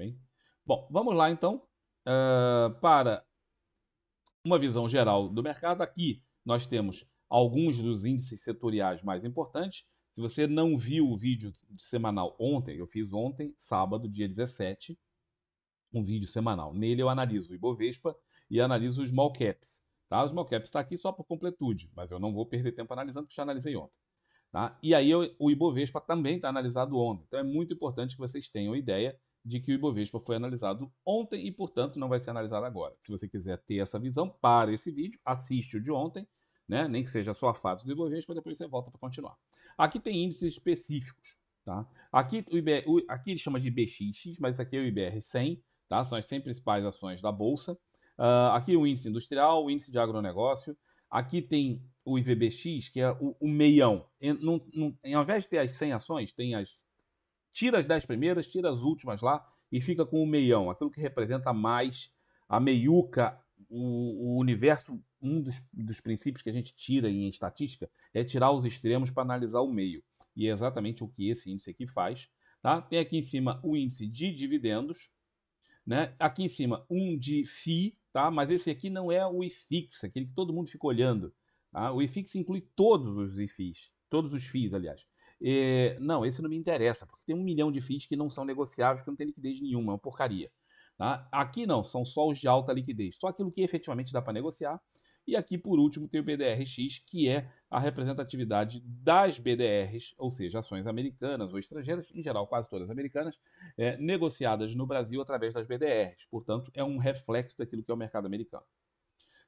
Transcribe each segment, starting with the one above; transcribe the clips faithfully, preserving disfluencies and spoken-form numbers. bem? Bom, vamos lá então uh, para uma visão geral do mercado. Aqui nós temos alguns dos índices setoriais mais importantes. Se você não viu o vídeo semanal ontem, eu fiz ontem, sábado, dia dezessete, um vídeo semanal. Nele eu analiso o Ibovespa e analiso os Small Caps. Tá? Os Small Caps está aqui só por completude, mas eu não vou perder tempo analisando, porque já analisei ontem. Tá? E aí eu, o Ibovespa também está analisado ontem. Então é muito importante que vocês tenham ideia de que o Ibovespa foi analisado ontem e, portanto, não vai ser analisado agora. Se você quiser ter essa visão, para esse vídeo, assiste o de ontem, né? Nem que seja só a fase do Ibovespa, depois você volta para continuar. Aqui tem índices específicos, tá? Aqui, o I B R, o, aqui ele chama de I B X X, mas esse aqui é o I B R cem, tá? São as cem principais ações da Bolsa. Uh, aqui o índice industrial, o índice de agronegócio. Aqui tem o I V B X, que é o, o meião. Em, num, num, em, ao invés de ter as cem ações, tem as, tira as dez primeiras, tira as últimas lá e fica com o meião, aquilo que representa mais a meiuca, o, o universo. Um dos, dos princípios que a gente tira em estatística é tirar os extremos para analisar o meio. E é exatamente o que esse índice aqui faz. Tá? Tem aqui em cima o índice de dividendos. Né? Aqui em cima um de F I I, tá? Mas esse aqui não é o I F I X, aquele que todo mundo fica olhando. Tá? O I F I X inclui todos os I F Is, todos os F I Is, aliás. E, não, esse não me interessa, porque tem um milhão de F Is que não são negociáveis, que não tem liquidez nenhuma, é uma porcaria. Tá? Aqui não, são só os de alta liquidez, só aquilo que efetivamente dá para negociar. E aqui, por último, tem o B D R X, que é a representatividade das B D Rs, ou seja, ações americanas ou estrangeiras, em geral quase todas americanas, é, negociadas no Brasil através das B D Rs. Portanto, é um reflexo daquilo que é o mercado americano.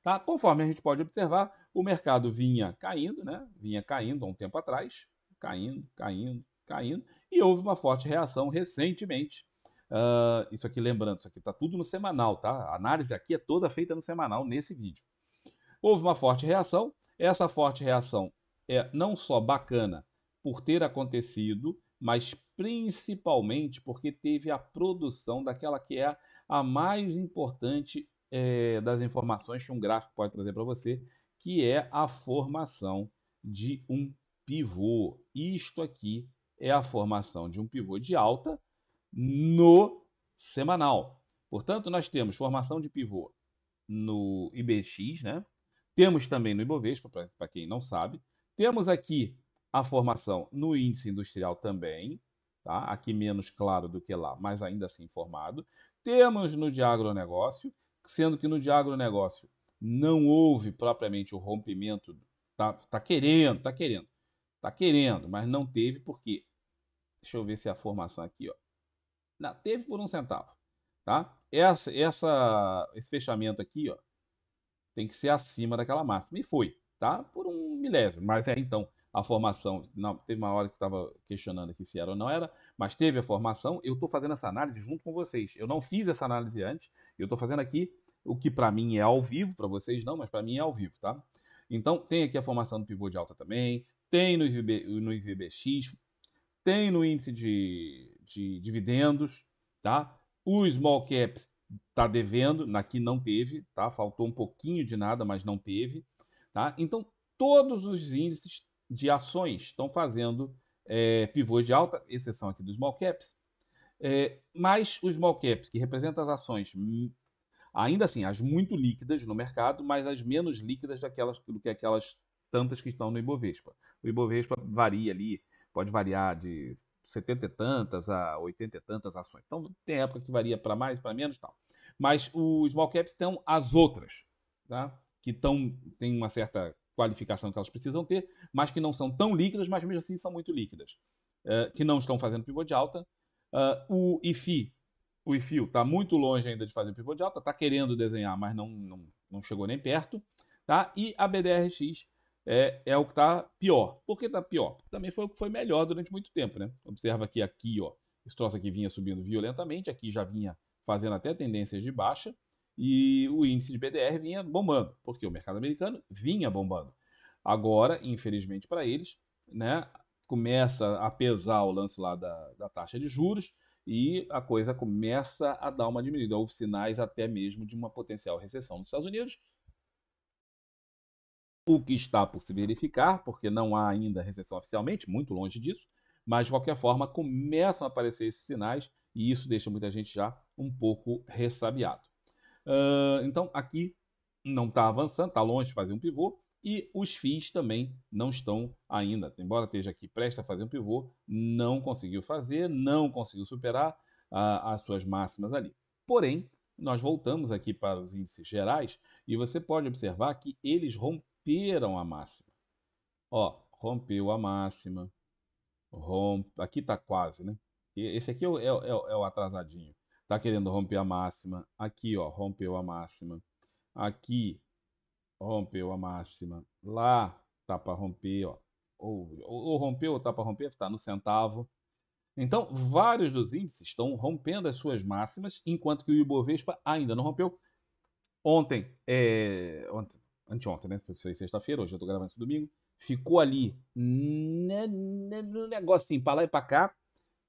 Tá? Conforme a gente pode observar, o mercado vinha caindo, né? Vinha caindo há um tempo atrás, caindo, caindo, caindo, e houve uma forte reação recentemente. Uh, isso aqui, lembrando, isso aqui está tudo no semanal, tá? A análise aqui é toda feita no semanal, nesse vídeo. Houve uma forte reação, essa forte reação é não só bacana por ter acontecido, mas principalmente porque teve a produção daquela que é a mais importante é, das informações que um gráfico pode trazer para você, que é a formação de um pivô. Isto aqui é a formação de um pivô de alta no semanal. Portanto, nós temos formação de pivô no I B X, né? Temos também no Ibovespa, para quem não sabe. Temos aqui a formação no índice industrial também, tá? Aqui menos claro do que lá, mas ainda assim formado. Temos no de agronegócio, sendo que no de agronegócio não houve propriamente o rompimento. Tá, tá querendo, tá querendo, tá querendo, mas não teve porque... Deixa eu ver se é a formação aqui, ó. Não, teve por um centavo, tá? Essa, essa, esse fechamento aqui, ó. Tem que ser acima daquela máxima. E foi, tá? Por um milésimo. Mas é, então, a formação... Não, teve uma hora que estava questionando aqui se era ou não era, mas teve a formação. Eu estou fazendo essa análise junto com vocês. Eu não fiz essa análise antes. Eu estou fazendo aqui o que para mim é ao vivo, para vocês não, mas para mim é ao vivo, tá? Então, tem aqui a formação do pivô de alta também, tem no, I V B, no I V B X, tem no índice de, de dividendos, tá? O Small Caps está devendo, aqui não teve, tá? Faltou um pouquinho de nada, mas não teve, tá? Então, todos os índices de ações estão fazendo é, pivôs de alta, exceção aqui dos Small Caps, é, mas os Small Caps, que representam as ações, ainda assim, as muito líquidas no mercado, mas as menos líquidas daquelas, do que aquelas tantas que estão no Ibovespa. O Ibovespa varia ali, pode variar de setenta e tantas a oitenta e tantas ações. Então, tem época que varia para mais, para menos e tal. Mas os Small Caps estão as outras, tá? Que tão, tem uma certa qualificação que elas precisam ter, mas que não são tão líquidas, mas mesmo assim são muito líquidas, é, que não estão fazendo pivô de alta. Uh, o I F I, o I F I está muito longe ainda de fazer pivô de alta, está querendo desenhar, mas não, não, não chegou nem perto, tá? E a B D R X é, é o que está pior. Por que está pior? Porque também foi o que foi melhor durante muito tempo, né? Observa que aqui, ó, esse troço aqui vinha subindo violentamente, aqui já vinha fazendo até tendências de baixa, e o índice de B D R vinha bombando, porque o mercado americano vinha bombando. Agora, infelizmente para eles, né, começa a pesar o lance lá da, da taxa de juros e a coisa começa a dar uma diminuída. Houve sinais até mesmo de uma potencial recessão nos Estados Unidos, o que está por se verificar, porque não há ainda recessão oficialmente, muito longe disso, mas de qualquer forma começam a aparecer esses sinais e isso deixa muita gente já um pouco ressabiado. Uh, então, aqui não está avançando, está longe de fazer um pivô, e os F I Is também não estão ainda. Embora esteja aqui prestes a fazer um pivô, não conseguiu fazer, não conseguiu superar uh, as suas máximas ali. Porém, nós voltamos aqui para os índices gerais, e você pode observar que eles romperam a máxima. Ó, rompeu a máxima, rompe... aqui está quase, né? Esse aqui é o, é, é o atrasadinho. Está querendo romper a máxima. Aqui, ó, rompeu a máxima. Aqui, rompeu a máxima. Lá, tá para romper, ó. Ou, ou, ou rompeu, ou tá para romper, tá no centavo. Então, vários dos índices estão rompendo as suas máximas, enquanto que o Ibovespa ainda não rompeu. Ontem, é... ontem anteontem, né? Foi sexta-feira, hoje eu tô gravando esse domingo. Ficou ali no negocinho para lá e para cá,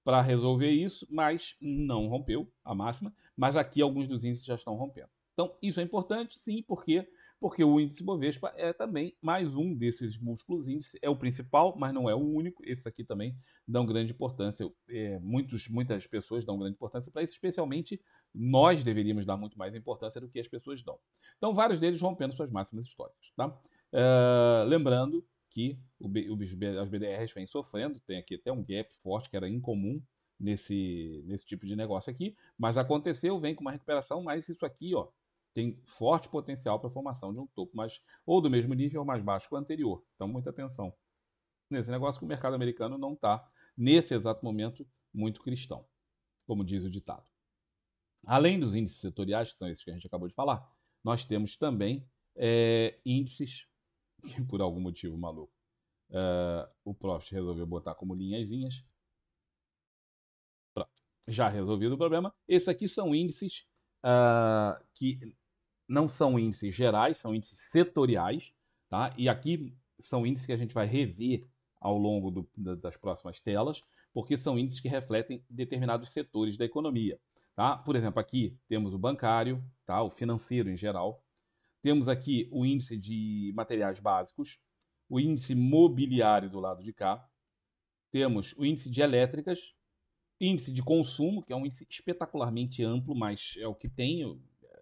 para resolver isso, mas não rompeu a máxima, mas aqui alguns dos índices já estão rompendo. Então, isso é importante, sim, porque, porque o índice Bovespa é também mais um desses múltiplos índices, é o principal, mas não é o único. Esses aqui também dão grande importância, é, muitos, muitas pessoas dão grande importância para isso, especialmente nós deveríamos dar muito mais importância do que as pessoas dão. Então, vários deles rompendo suas máximas históricas, tá? É, lembrando que as B D Rs vêm sofrendo, tem aqui até um gap forte que era incomum nesse, nesse tipo de negócio aqui, mas aconteceu, vem com uma recuperação, mas isso aqui, ó, tem forte potencial para a formação de um topo, mas ou do mesmo nível ou mais baixo que o anterior. Então, muita atenção nesse negócio, que o mercado americano não está, nesse exato momento, muito cristão, como diz o ditado. Além dos índices setoriais, que são esses que a gente acabou de falar, nós temos também é, índices... que por algum motivo maluco, uh, o Profit resolveu botar como linhazinhas. Pronto. Já resolvido o problema. Esses aqui são índices uh, que não são índices gerais, são índices setoriais, tá? E aqui são índices que a gente vai rever ao longo do, das próximas telas, porque são índices que refletem determinados setores da economia, tá? Por exemplo, aqui temos o bancário, tá? O financeiro em geral. Temos aqui o índice de materiais básicos, o índice mobiliário do lado de cá, temos o índice de elétricas, índice de consumo, que é um índice espetacularmente amplo, mas é o que tem,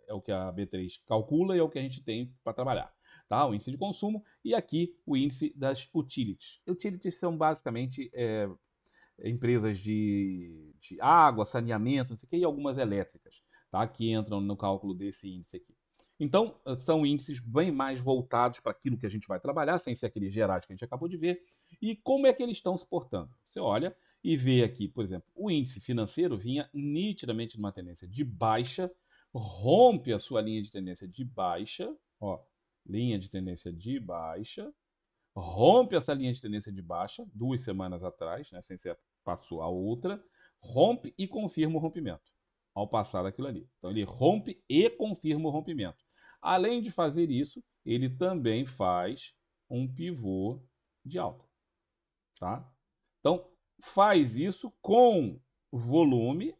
é o que a B três calcula e é o que a gente tem para trabalhar, tá? O índice de consumo e aqui o índice das utilities. Utilities são basicamente é, empresas de, de água, saneamento, não sei o que, e algumas elétricas, tá? Que entram no cálculo desse índice aqui. Então, são índices bem mais voltados para aquilo que a gente vai trabalhar, sem ser aqueles gerais que a gente acabou de ver. E como é que eles estão se portando? Você olha e vê aqui, por exemplo, o índice financeiro vinha nitidamente numa tendência de baixa, rompe a sua linha de tendência de baixa, ó, linha de tendência de baixa, rompe essa linha de tendência de baixa, duas semanas atrás, né, sem ser passou a outra, rompe e confirma o rompimento, ao passar daquilo ali. Então, ele rompe e confirma o rompimento. Além de fazer isso, ele também faz um pivô de alta, tá? Então, faz isso com volume,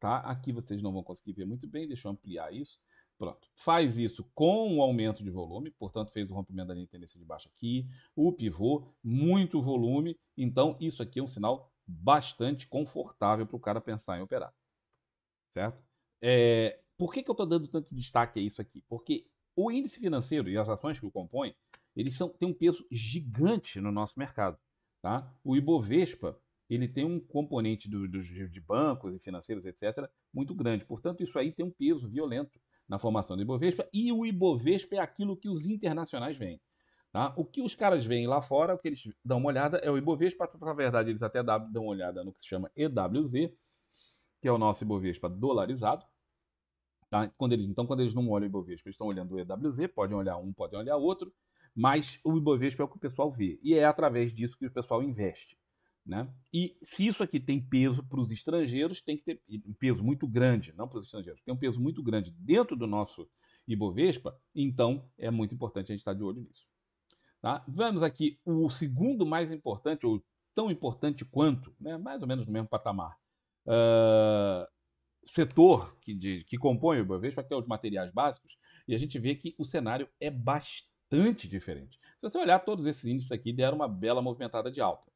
tá? Aqui vocês não vão conseguir ver muito bem, deixa eu ampliar isso. Pronto. Faz isso com um aumento de volume, portanto, fez o rompimento da linha de tendência de baixo aqui, o pivô, muito volume. Então, isso aqui é um sinal bastante confortável para o cara pensar em operar, certo? É... Por que que eu estou dando tanto destaque a isso aqui? Porque o índice financeiro e as ações que o compõem, eles são, têm um peso gigante no nosso mercado, tá? O Ibovespa, ele tem um componente do, do, de bancos e financeiros, etcétera, muito grande. Portanto, isso aí tem um peso violento na formação do Ibovespa. E o Ibovespa é aquilo que os internacionais veem, tá? O que os caras veem lá fora, o que eles dão uma olhada é o Ibovespa. Na verdade, eles até dão uma olhada no que se chama E W Z, que é o nosso Ibovespa dolarizado. Tá? Quando eles, então, quando eles não olham o Ibovespa, eles estão olhando o E W Z, podem olhar um, podem olhar outro, mas o Ibovespa é o que o pessoal vê, e é através disso que o pessoal investe, né? E se isso aqui tem peso para os estrangeiros, tem que ter um peso muito grande, não para os estrangeiros, tem um peso muito grande dentro do nosso Ibovespa, então é muito importante a gente estar de olho nisso, tá? Vamos aqui, o segundo mais importante, ou tão importante quanto, né? Mais ou menos no mesmo patamar, uh... setor que, de, que compõe o Ibovespa, que é o de materiais básicos, e a gente vê que o cenário é bastante diferente. Se você olhar, todos esses índices aqui deram uma bela movimentada de alta.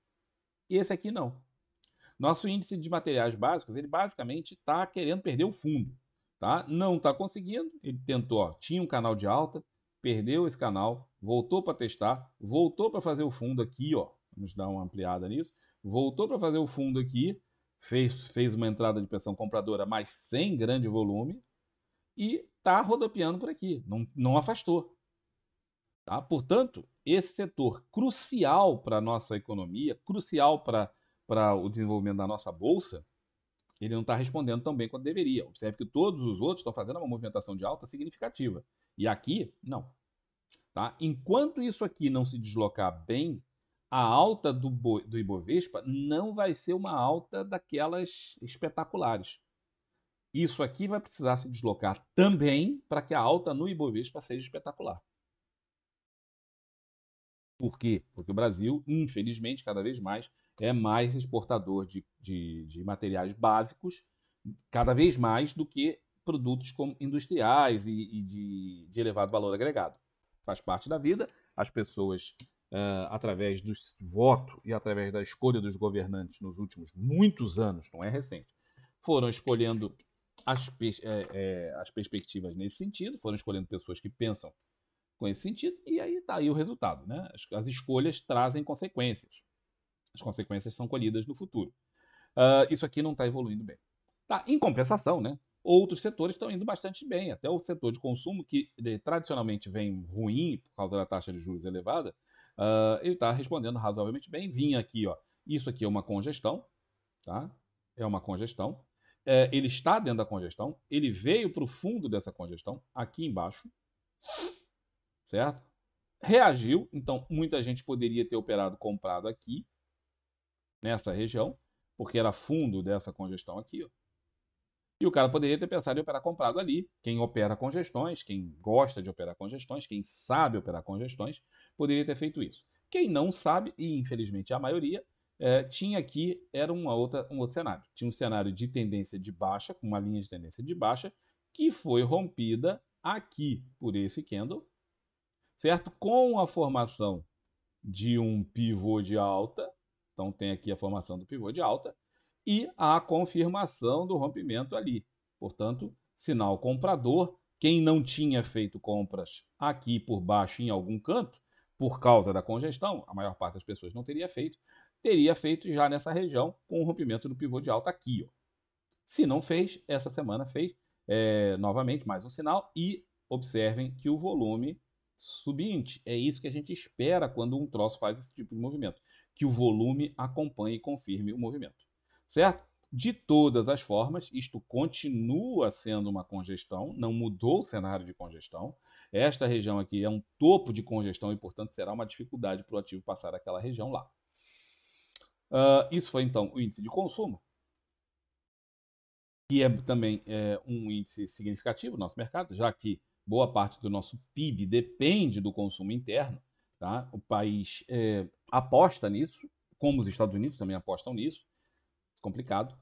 E esse aqui não. Nosso índice de materiais básicos, ele basicamente está querendo perder o fundo, tá? Não está conseguindo, ele tentou, ó, tinha um canal de alta, perdeu esse canal, voltou para testar, voltou para fazer o fundo aqui, ó, vamos dar uma ampliada nisso, voltou para fazer o fundo aqui, fez, fez uma entrada de pressão compradora, mas sem grande volume, e está rodopiando por aqui, não, não afastou. Tá? Portanto, esse setor crucial para a nossa economia, crucial para o desenvolvimento da nossa bolsa, ele não está respondendo tão bem quanto deveria. Observe que todos os outros estão fazendo uma movimentação de alta significativa. E aqui, não. Tá? Enquanto isso aqui não se deslocar bem, a alta do, do Ibovespa não vai ser uma alta daquelas espetaculares. Isso aqui vai precisar se deslocar também para que a alta no Ibovespa seja espetacular. Por quê? Porque o Brasil, infelizmente, cada vez mais, é mais exportador de, de, de materiais básicos, cada vez mais do que produtos como industriais e, e de, de elevado valor agregado. Faz parte da vida. As pessoas, uh, através do voto e através da escolha dos governantes nos últimos muitos anos, não é recente, foram escolhendo as, é, é, as perspectivas nesse sentido, foram escolhendo pessoas que pensam com esse sentido, e aí está aí o resultado, né? As, as escolhas trazem consequências. As consequências são colhidas no futuro. Uh, isso aqui não está evoluindo bem. Tá, em compensação, né? Outros setores estão indo bastante bem. Até o setor de consumo, que de, tradicionalmente vem ruim por causa da taxa de juros elevada, uh, ele está respondendo razoavelmente bem. Vinha aqui, ó. Isso aqui é uma congestão, tá? É uma congestão. É, ele está dentro da congestão. Ele veio para o fundo dessa congestão, aqui embaixo. Certo? Reagiu, então muita gente poderia ter operado comprado aqui, nessa região, porque era fundo dessa congestão aqui, ó. E o cara poderia ter pensado em operar comprado ali. Quem opera congestões, quem gosta de operar congestões, quem sabe operar congestões, poderia ter feito isso. Quem não sabe, e infelizmente a maioria, é, tinha aqui, era uma outra, um outro cenário. Tinha um cenário de tendência de baixa, com uma linha de tendência de baixa, que foi rompida aqui por esse candle, certo? Com a formação de um pivô de alta, então tem aqui a formação do pivô de alta, e a confirmação do rompimento ali. Portanto, sinal comprador, quem não tinha feito compras aqui por baixo em algum canto, por causa da congestão, a maior parte das pessoas não teria feito, teria feito já nessa região com o rompimento do pivô de alta aqui, ó. Se não fez, essa semana fez, é, novamente mais um sinal, e observem que o volume subinte, é isso que a gente espera quando um troço faz esse tipo de movimento, que o volume acompanhe e confirme o movimento, certo? De todas as formas, isto continua sendo uma congestão, não mudou o cenário de congestão, esta região aqui é um topo de congestão e, portanto, será uma dificuldade para o ativo passar aquela região lá. Uh, isso foi, então, o índice de consumo, que é também é, um índice significativo no nosso mercado, já que boa parte do nosso P I B depende do consumo interno, tá? O país é, aposta nisso, como os Estados Unidos também apostam nisso. Complicado.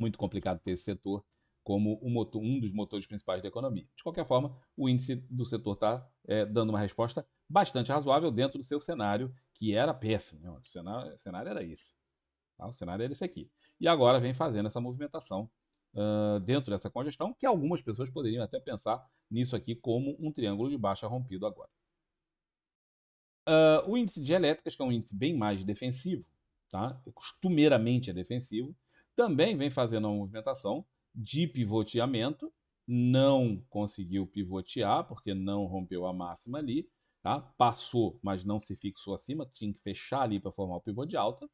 Muito complicado ter esse setor como um, motor, um dos motores principais da economia. De qualquer forma, o índice do setor está é, dando uma resposta bastante razoável dentro do seu cenário, que era péssimo, né? O cenário, o cenário era esse. Tá? O cenário era esse aqui. E agora vem fazendo essa movimentação Uh, dentro dessa congestão, que algumas pessoas poderiam até pensar nisso aqui como um triângulo de baixa rompido agora. Uh, o índice de elétricas, que é um índice bem mais defensivo, tá? Costumeiramente é defensivo, também vem fazendo uma movimentação de pivoteamento, não conseguiu pivotear, porque não rompeu a máxima ali, tá? Passou, mas não se fixou acima, tinha que fechar ali para formar o pivô de alta.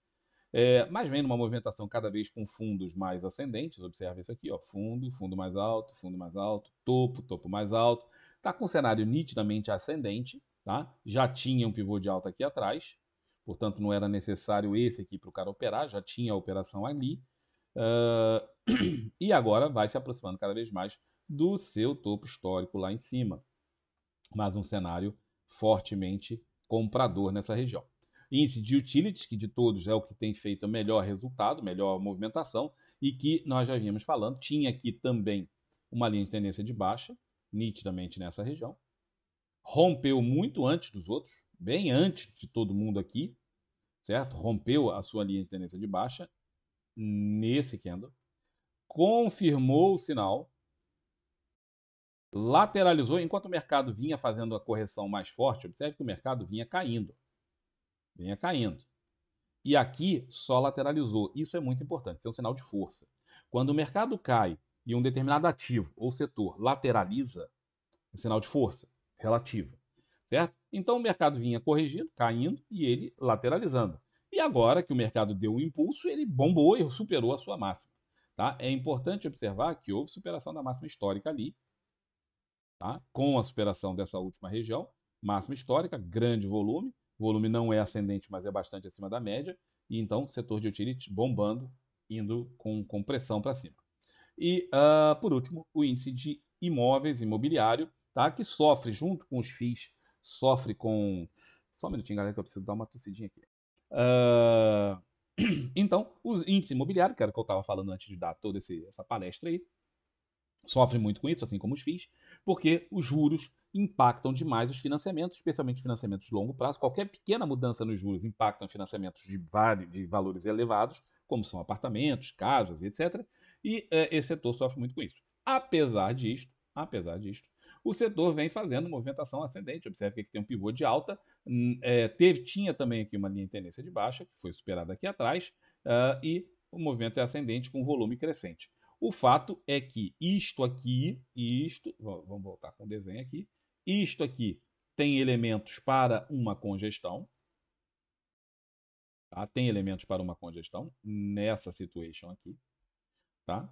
É, mas vem numa movimentação cada vez com fundos mais ascendentes, observa isso aqui, ó, fundo, fundo mais alto, fundo mais alto, topo, topo mais alto, está com um cenário nitidamente ascendente, tá? Já tinha um pivô de alta aqui atrás, portanto não era necessário esse aqui para o cara operar, já tinha a operação ali, uh, e agora vai se aproximando cada vez mais do seu topo histórico lá em cima, mas um cenário fortemente comprador nessa região. Índice de utilities, que de todos é o que tem feito o melhor resultado, melhor movimentação, e que nós já vínhamos falando, tinha aqui também uma linha de tendência de baixa, nitidamente nessa região, rompeu muito antes dos outros, bem antes de todo mundo aqui, certo? Rompeu a sua linha de tendência de baixa nesse candle, confirmou o sinal, lateralizou, enquanto o mercado vinha fazendo a correção mais forte. Observe que o mercado vinha caindo, vinha caindo. E aqui só lateralizou. Isso é muito importante, isso é um sinal de força. Quando o mercado cai e um determinado ativo ou setor lateraliza, é um sinal de força relativa, certo? Então o mercado vinha corrigindo, caindo e ele lateralizando. E agora que o mercado deu um impulso, ele bombou e superou a sua máxima, tá? É importante observar que houve superação da máxima histórica ali, tá? Com a superação dessa última região, máxima histórica, grande volume. O volume não é ascendente, mas é bastante acima da média. E então, setor de utilities bombando, indo com, com pressão para cima. E, uh, por último, o índice de imóveis, imobiliário, tá? Que sofre junto com os F I Is, sofre com... Só um minutinho, galera, que eu preciso dar uma tossidinha aqui. Uh... Então, o índice imobiliário, que era o que eu estava falando antes de dar toda esse, essa palestra aí, sofre muito com isso, assim como os F I Is, porque os juros impactam demais os financiamentos, especialmente financiamentos de longo prazo. Qualquer pequena mudança nos juros impacta financiamentos de, vários, de valores elevados, como são apartamentos, casas, etcétera. E é, esse setor sofre muito com isso. Apesar disto, apesar disto, o setor vem fazendo movimentação ascendente. Observe que aqui tem um pivô de alta. É, teve, tinha também aqui uma linha de tendência de baixa, que foi superada aqui atrás, uh, e o movimento é ascendente com volume crescente. O fato é que isto aqui, isto, vamos voltar com o desenho aqui, isto aqui tem elementos para uma congestão, tá? Tem elementos para uma congestão nessa situation aqui, tá?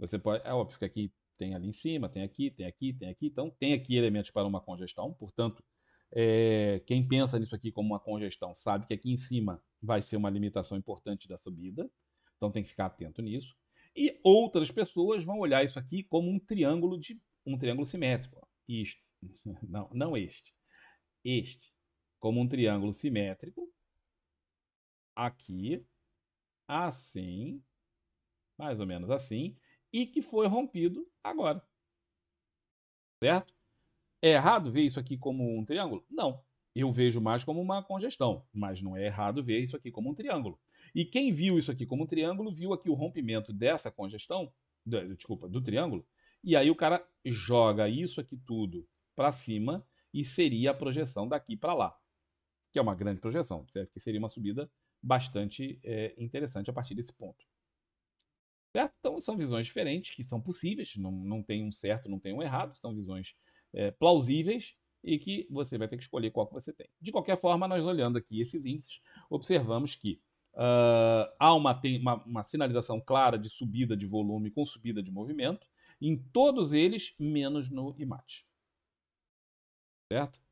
Você pode, é óbvio que aqui tem ali em cima, tem aqui, tem aqui, tem aqui, então tem aqui elementos para uma congestão, portanto, é, quem pensa nisso aqui como uma congestão sabe que aqui em cima vai ser uma limitação importante da subida, então tem que ficar atento nisso. E outras pessoas vão olhar isso aqui como um triângulo de um triângulo simétrico. Isto, não, não este. Este, como um triângulo simétrico. Aqui, assim, mais ou menos assim, e que foi rompido agora. Certo? É errado ver isso aqui como um triângulo? Não. Eu vejo mais como uma congestão, mas não é errado ver isso aqui como um triângulo. E quem viu isso aqui como um triângulo, viu aqui o rompimento dessa congestão, do, desculpa, do triângulo, e aí o cara joga isso aqui tudo para cima e seria a projeção daqui para lá, que é uma grande projeção, certo? Que seria uma subida bastante é, interessante a partir desse ponto. Certo? Então são visões diferentes, que são possíveis, não, não tem um certo, não tem um errado, são visões é, plausíveis, e que você vai ter que escolher qual que você tem. De qualquer forma, nós olhando aqui esses índices, observamos que uh, há uma, tem uma, uma sinalização clara de subida de volume com subida de movimento, em todos eles, menos no I MAT. Certo?